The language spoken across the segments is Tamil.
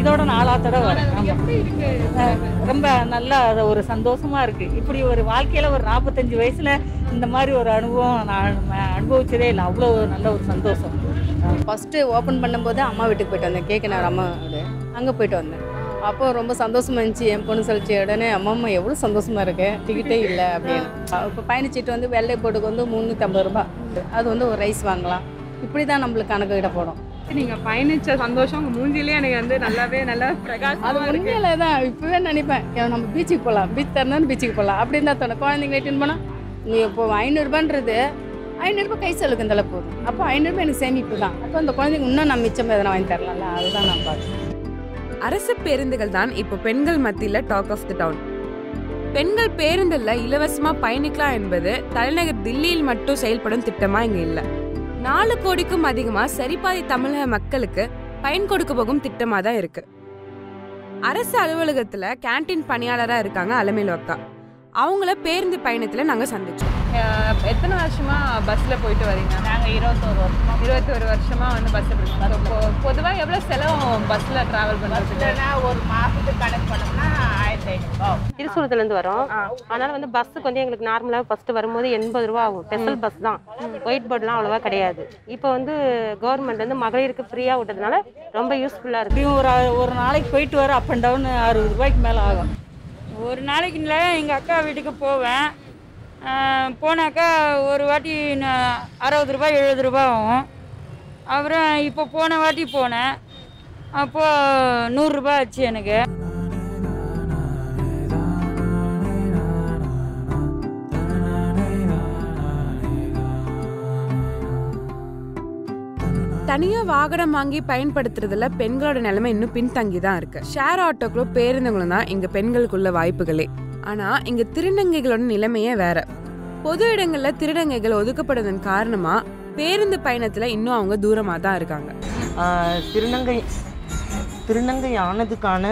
இதோட நாலா தடவை ரொம்ப நல்லா ஒரு சந்தோஷமா இருக்கு. இப்படி ஒரு வாழ்க்கையில ஒரு 45 வயசுல இந்த மாதிரி ஒரு அனுபவம் நான் அனுபவிச்சதே இல்லை. அவ்வளோ நல்ல ஒரு சந்தோஷம். ஃபஸ்ட்டு ஓப்பன் பண்ணும்போது அம்மா வீட்டுக்கு போயிட்டு வந்தேன், கேட்குறேன் அம்மா அங்கே போயிட்டு வந்தேன். அப்போ ரொம்ப சந்தோஷமா இருந்துச்சு. என் பொண்ணு சொல்லிச்சு உடனே அம்மா அம்மா எவ்வளோ சந்தோஷமா இருக்கு, டிக்கெட்டே இல்லை அப்படின்னு. இப்போ பயணிச்சிட்டு வந்து வெள்ளை போட்டுக்கு வந்து 350 ரூபா, அது வந்து ஒரு ரைஸ் வாங்கலாம். இப்படி தான் நம்மளுக்கு கணக்கு கிட்ட போடும். நீங்க பயணிச்ச சந்தோஷம் மூஞ்சிலே எனக்கு வந்து நல்லாவே நல்லா பிரகாசம். அது உண்மையில தான் இப்பவே நினைப்பேன், நம்ம பீச்சுக்கு போகலாம், பீச் தரணும் பீச்சுக்கு போகலாம் அப்படின்னு தான் தோணும். குழந்தைங்க ரிட்டர்ன் போனால் நீ இப்போ 500 ரூபான்றது 500 ரூபாய் கை செலுக்கு இந்த அளவு போதும். அப்போ 500 ரூபாய் எனக்கு சேமிப்பு தான். அப்போ அந்த குழந்தைங்க இன்னும் நம்ம மிச்சம் எதனா வாங்கி தரலாம்ல, அதுதான் நான் பார்க்குறேன். அரசு பேருந்துகள் தான் இப்போ பெண்கள் மத்தியில் டாக் ஆஃப் த டவுன். பெண்கள் பேருந்துல இலவசமா பயணிக்கலாம் என்பது தலைநகர் தில்லியில் மட்டும் செயல்படும் திட்டமா இங்க இல்லை. 4 கோடிக்கும் அதிகமா சரிபாதி தமிழக மக்களுக்கு பயன் கொடுக்க போகும் திட்டமா தான் இருக்கு. அரசு அலுவலகத்துல கேண்டீன் பணியாளரா இருக்காங்க அலமேலு அக்கா. அவங்கள பேருந்து பயணத்துல நாங்க சந்திச்சோம். எத்தனை வருஷமா பஸ்ல போயிட்டு வரீங்க? நாங்க 21 வருஷமா வந்து பஸ்ல போயிட்டு. பொதுவா எவ்வளவு செலவும் பஸ்ல டிராவல் பண்றது? ஒரு மாசத்துக்கு கணக்கு பண்ணோம்னா 1500. திருச்சூரத்துல இருந்து வரோம், அதனால வந்து பஸ்ஸுக்கு வந்து எங்களுக்கு நார்மலா ஃபர்ஸ்ட் வரும்போது 80 ரூபா ஆகும். ஸ்பெஷல் பஸ் தான், ஒயிட் போர்ட்லாம் அவ்வளவா கிடையாது. இப்போ வந்து கவர்மெண்ட் வந்து மகளிருக்கு ஃப்ரீயா விட்டதுனால ரொம்ப யூஸ்ஃபுல்லா இருக்கு. ஒரு நாளைக்கு போயிட்டு வர அப் அண்ட் டவுன் 60 ரூபாய்க்கு மேல ஆகும். ஒரு நாளைக்குல எங்கள் அக்கா வீட்டுக்கு போவேன், போனாக்கா ஒரு வாட்டி 60 ரூபாய் 70 ரூபா ஆகும். அப்புறம் இப்போ போன வாட்டி போனேன், அப்போது 100 ரூபா ஆச்சு எனக்கு. தனியாக வாகனம் வாங்கி பயன்படுத்துறதுல பெண்களோட நிலைமை இன்னும் பின்தங்கி தான் இருக்கு. ஷேர் ஆட்டோக்களும் பேருந்துகளும் தான் இங்க பெண்களுக்குள்ள வாய்ப்புகளே. ஆனா இங்க திருநங்கைகளோட நிலைமையே வேற. பொது இடங்கள்ல திருநங்கைகள் ஒதுக்கப்படுவதன் காரணமா பேருந்து பயணத்துல இன்னும் அவங்க தூரமா தான் இருக்காங்க. திருநங்கை ஆனதுக்கான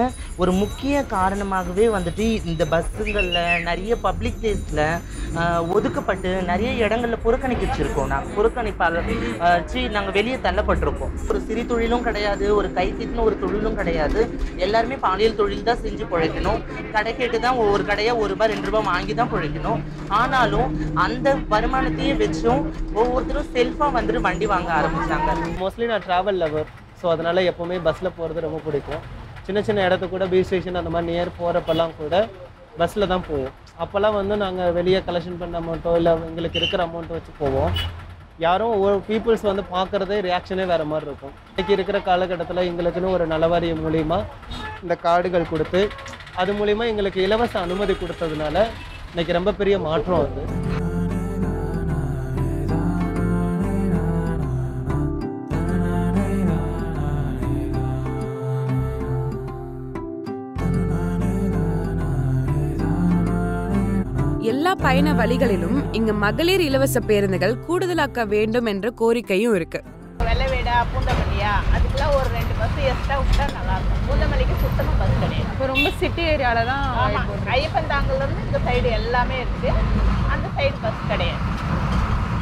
ஒரு முக்கிய காரணமாகவே வந்துட்டு இந்த பஸ்ஸுங்களில் நிறைய பப்ளிக் பிளேஸில் ஒதுக்கப்பட்டு நிறைய இடங்களில் புறக்கணிச்சிருக்கோம். நாங்கள் புறக்கணிப்பாளச்சு நாங்கள் வெளியே தள்ளப்பட்டிருக்கோம். ஒரு சிறு தொழிலும் கிடையாது, ஒரு கைத்தின்னு ஒரு தொழிலும் கிடையாது. எல்லாருமே பாலியல் தொழில் தான் செஞ்சு பிழைக்கணும். கடை கேட்டு தான் ஒரு கடையாக 1 ரூபா 2 ரூபா வாங்கி தான் பிழைக்கணும். ஆனாலும் அந்த வருமானத்தையே வச்சும் ஒவ்வொருத்தரும் செல்ஃபாக வந்துட்டு வண்டி வாங்க ஆரம்பித்தாங்க. மோஸ்ட்லி நான் ட்ராவல் லவர், ஸோ அதனால் எப்போவுமே பஸ்ஸில் போகிறது ரொம்ப பிடிக்கும். சின்ன சின்ன இடத்துக்கு கூட பீச் ஸ்டேஷன் அந்த மாதிரி நியர் போகிறப்பெல்லாம் கூட பஸ்ஸில் தான் போவோம். அப்போல்லாம் வந்து நாங்கள் வெளியே கலெக்ஷன் பண்ண அமௌண்ட்டோ இல்லை எங்களுக்கு இருக்கிற அமௌண்ட்டோ வச்சு போவோம். யாரும் ஒரு பீப்புள்ஸ் வந்து பார்க்குறதே ரியாக்ஷனே வேறு மாதிரி இருக்கும். இன்றைக்கி இருக்கிற காலகட்டத்தில் எங்களுக்குன்னு ஒரு நலவாரிய மூலிமா இந்த கார்டுகள் கொடுத்து அது மூலிமா எங்களுக்கு இலவச அனுமதி கொடுத்ததுனால இன்றைக்கி ரொம்ப பெரிய மாற்றம் வந்து. எல்லா பயண வழிகளிலும் இங்க மகளிர் இலவச பேருந்துகள் கூடுதலாக்க வேண்டும் என்ற கோரிக்கையும் இருக்கு. வெள்ளவேடா பூந்தமல்லியா அதுக்குலாம் ஒரு 2 பஸ் எக்ஸ்ட்ரா விட்டா நல்லா இருக்கும். பூந்தமல்லிக்கு சுத்தமாக பஸ் கிடையாது. இப்போ ரொம்ப சிட்டி ஏரியாவில் தான் ஐயப்பன் தாங்கலேருந்து இந்த சைடு எல்லாமே இருக்குது. அந்த சைடு பஸ் கிடையாது.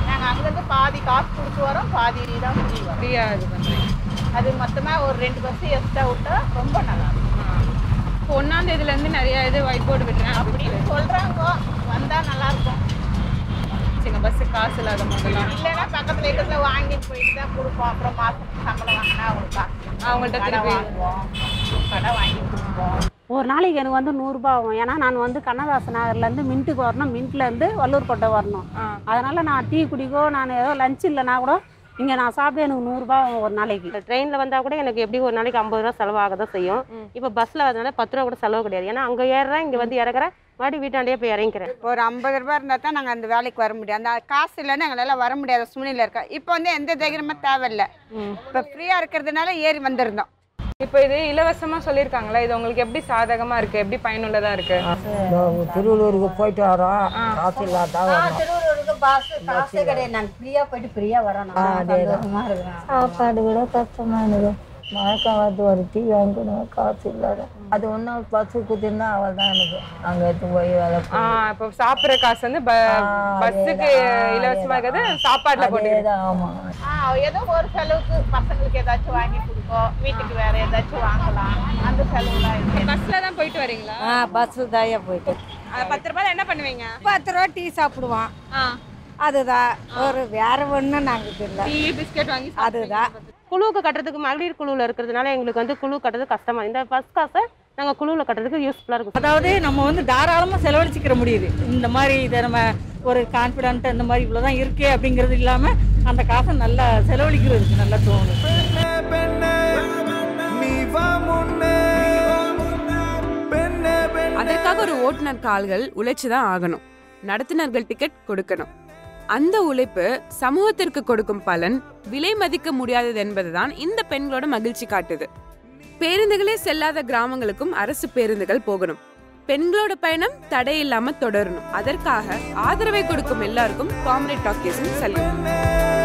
நாங்கள் அங்கேருந்து பாதி காசு கொடுத்து வரோம், பாதி தான் ஃப்ரீயாக இது பண்ணுறேன். அது மொத்தமாக ஒரு 2 பஸ் எக்ஸ்ட்ரா விட்டா ரொம்ப நல்லா இருக்கும். இப்போ 1ஆம் தேதியிலேருந்து நிறையா இது ஒயிட் போர்டு விடுறேன் அப்படின்னு சொல்கிறாங்க, வந்தால் நல்லாயிருக்கும். எங்கள் பஸ்ஸு காசு இல்லாத மாதிரிலாம் இல்லைன்னா பக்கத்தில் இடத்துல வாங்கிட்டு போயிட்டு தான் கொடுப்போம். அப்புறம் மாதத்துக்கு சம்பளம் வாங்கினா ஒரு காசு அவங்கள்ட்ட கடை வாங்குவோம், கடை வாங்கி கொடுப்போம். ஒரு நாளைக்கு எனக்கு வந்து 100 ரூபா ஆகும். ஏன்னா நான் வந்து கண்ணதாசன் நகர்லேருந்து மின்ட்டுக்கு வரணும், மின்ட்லேருந்து வல்லூர் கோட்டை வரணும். அதனால் நான் டீ குடிக்கோ நான் ஏதோ லஞ்ச் இல்லைனா கூட இங்கே நான் சாப்பிட்டு எனக்கு 100 ரூபா ஒரு நாளைக்கு. ட்ரெயினில் வந்தால் கூட எனக்கு எப்படி ஒரு நாளைக்கு 50 ரூபா செலவாக தான் செய்யும். இப்போ பஸ்ஸில் அதனால 10 ரூபா கூட செலவு கிடையாது. ஏன்னா அங்கே ஏறுறேன், இங்கே வந்து இறக்குறேன், மறுபடியும் வீட்டாண்டியே போய் இறங்கிறேன். ஒரு 50 ரூபா இருந்தால் தான் நாங்கள் அந்த வேலைக்கு வர முடியும். அந்த காசு இல்லைன்னா எங்களால் வர முடியாத சூழ்நிலை இருக்கோம். இப்போ வந்து எந்த தைரியமாக தேவையில்லை. இப்போ ஃப்ரீயாக இருக்கிறதுனால ஏறி வந்திருந்தோம். இப்போ இது இலவசமாக சொல்லியிருக்காங்களா, இது உங்களுக்கு எப்படி சாதகமாக இருக்குது, எப்படி பயனுள்ளதாக இருக்குது? திருவள்ளூருக்கு போயிட்டு வரோம், காசு இல்லாத சாப்பாடு கூட கஷ்டமா இருக்கும். மழைக்காலத்து வரைக்கும் வாங்கினா காசு இல்லாத அது ஒன்றும் பசு குத்திருந்தா அவள் தான் எனக்கு அங்கே எடுத்து போய் வேலை இப்போ சாப்பிட்ற காசு வந்து பஸ்ஸுக்கு இலவசமாக சாப்பாடுல போட்டு ஆமாம் ஏதோ ஒரு செலவுக்கு பசங்களுக்கு ஏதாச்சும் வாங்கி கொடுப்போம் வீட்டுக்கு வேற ஏதாச்சும் வாங்கலாம் அந்த செலவுலாம் பஸ்ல தான் போயிட்டு வரீங்களா பஸ்ஸு தாயா போயிட்டு 10 ரூபாய் என்ன பண்ணுவீங்க 10 ரூபா டீ சாப்பிடுவான் அதுதான் ஒரு வேற ஒன்றும் நாங்கள் டீ பிஸ்கெட் வாங்கி அதுதான் குழுவுக்கு கட்டுறதுக்கு மகளிர் குழுவில் இருக்கிறதுனால எங்களுக்கு வந்து குழு கட்டுறது கஷ்டமாக இந்த பஸ் காசை நாங்கள் குழுவில் கட்டுறதுக்கு யூஸ்ஃபுல்லாக இருக்கும் அதாவது நம்ம வந்து தாராளமாக செலவழிச்சிக்கிற முடியுது இந்த மாதிரி இதை நம்ம ஒரு கான்ஃபிடென்ட்டாக இந்த மாதிரி இவ்வளோதான் இருக்கே அப்படிங்கிறது இல்லாமல் அந்த காசை நல்லா செலவழிக்கிறதுக்கு நல்லா தோணும் அதற்காக ஒரு ஓட்டுநர் கால்கள் உழைச்சுதான் ஆகணும் நடத்துனர்கள் டிக்கெட் கொடுக்கணும் அந்த உழைப்பு சமூகத்திற்கு கொடுக்கும் பலன் விலை மதிக்க முடியாதது என்பதுதான் இந்த பெண்களோட மகிழ்ச்சி காட்டுது பேருந்துகளே செல்லாத கிராமங்களுக்கும் அரசு பேருந்துகள் போகணும் பெண்களோட பயணம் தடை இல்லாம தொடரணும் அதற்காக ஆதரவை கொடுக்கும் எல்லாருக்கும் காம்ரேட் டாக்கீஸின் சல்யூட்